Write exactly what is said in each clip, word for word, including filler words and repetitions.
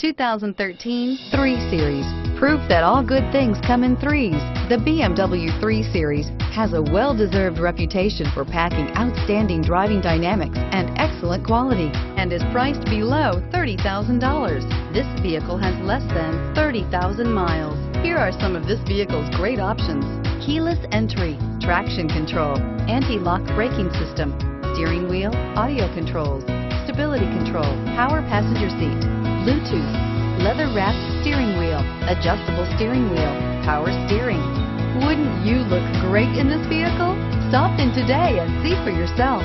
two thousand thirteen three series. Proof that all good things come in threes. The B M W three series has a well-deserved reputation for packing outstanding driving dynamics and excellent quality, and is priced below thirty thousand dollars. This vehicle has less than thirty thousand miles. Here are some of this vehicle's great options: keyless entry, traction control, anti-lock braking system, steering wheel audio controls, stability control, power passenger seat, Bluetooth, leather-wrapped steering wheel, adjustable steering wheel, power steering. Wouldn't you look great in this vehicle? Stop in today and see for yourself.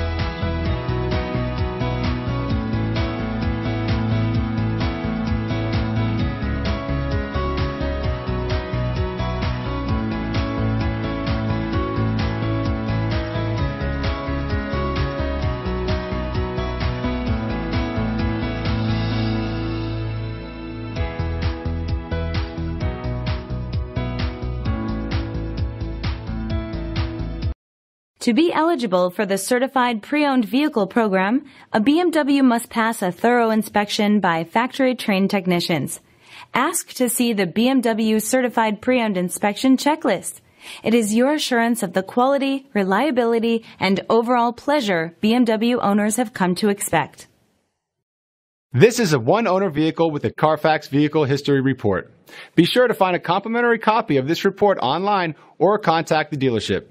To be eligible for the Certified Pre-Owned Vehicle Program, a B M W must pass a thorough inspection by factory-trained technicians. Ask to see the B M W Certified Pre-Owned Inspection Checklist. It is your assurance of the quality, reliability, and overall pleasure B M W owners have come to expect. This is a one-owner vehicle with a Carfax Vehicle History Report. Be sure to find a complimentary copy of this report online or contact the dealership.